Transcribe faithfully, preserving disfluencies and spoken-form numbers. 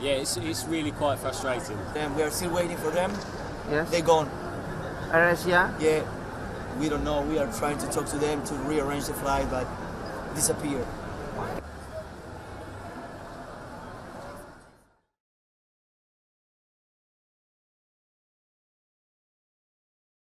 Yeah, it's, it's really quite frustrating. And we are still waiting for them. Yes. They're gone. AirAsia? Yeah. We don't know. We are trying to talk to them to rearrange the flight, but disappear.